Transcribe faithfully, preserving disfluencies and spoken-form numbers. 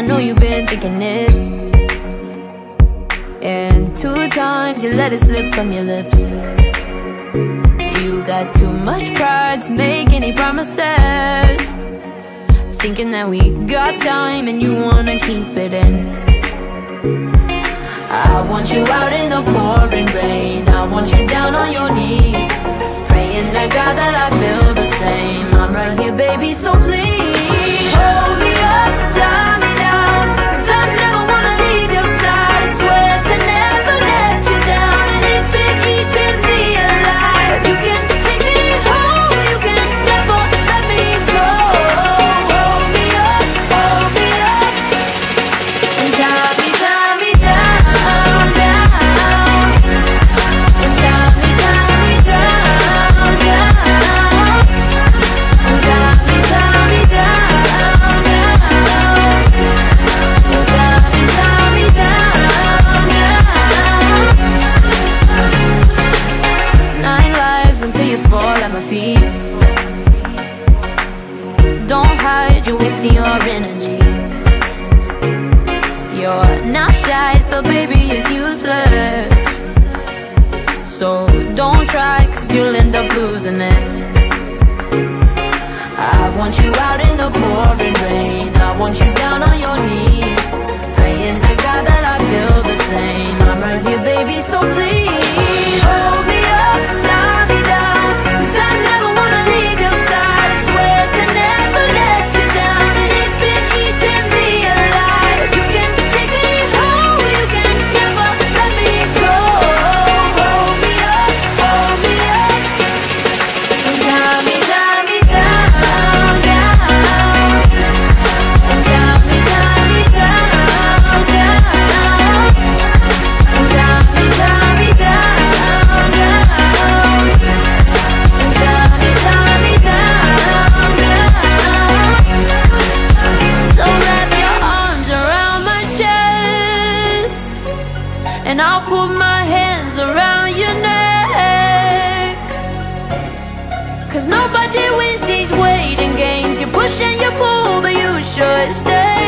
I know you've been thinking it. And two times you let it slip from your lips. You got too much pride to make any promises, thinking that we got time and you wanna keep it in. I want you out in the pouring rain, I want you down on your knees, praying to God that I feel the same. I'm right here, baby, so please hold me up, tie me down, 'cause I never wanna leave your side. I swear to never let you down, and it's been eating me alive. You can take me home, you can never let me go. Hold me up, hold me up, and tie me, tie me down. Don't hide, you're wasting your energy. You're not shy, so baby, it's useless. So don't try, 'cause you'll end up losing it. I want you out in the pouring rain, I want you down on your knees, praying to God that I feel the same. I'm right here, baby, so please hold me up, tie me down, 'cause I never wanna leave your side. I swear to never let you down, and it's been eating me alive. You can take me home, you can never let me go. Hold me up, hold me up, and tie me, tie me down, down, and tie me, tie me down, down, and tie me, tie me down, down, and tie me, tie me down, down. So wrap your arms around my chest, and I'll put my hands around your neck. 'Cause nobody wins these waiting games. You push and you pull, but you should stay.